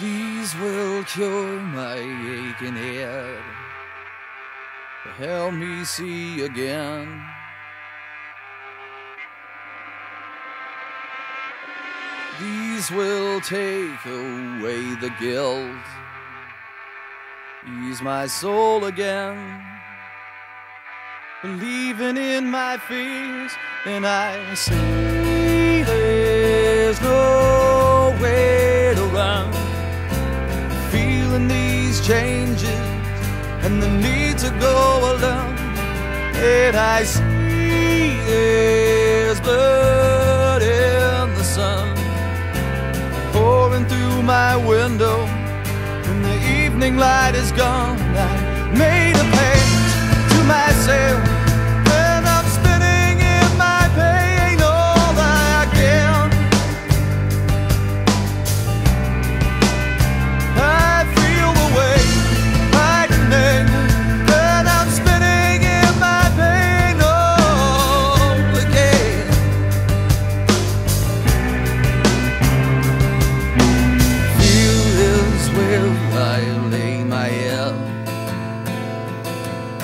These will cure my aching head, help me see again. These will take away the guilt, ease my soul again. Believing in my fears, and I see there's no way to run. Feeling these changes and the need to go alone, and I see there's blood in the sun pouring through my window, and the evening light is gone. I made a pledge to myself.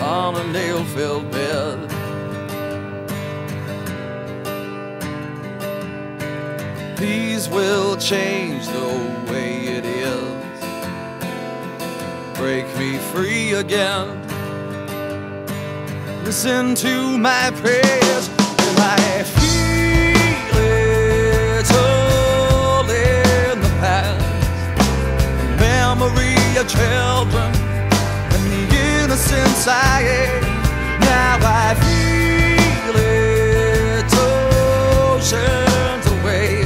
On a nail-filled bed, these will change the way it is, break me free again. Listen to my prayers, and I feel it's all in the past. Memory of children, since I am, now I feel it, oceans away,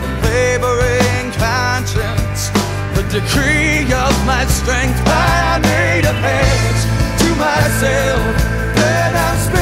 a laboring conscience, the decree of my strength. I made a pledge to myself that I'm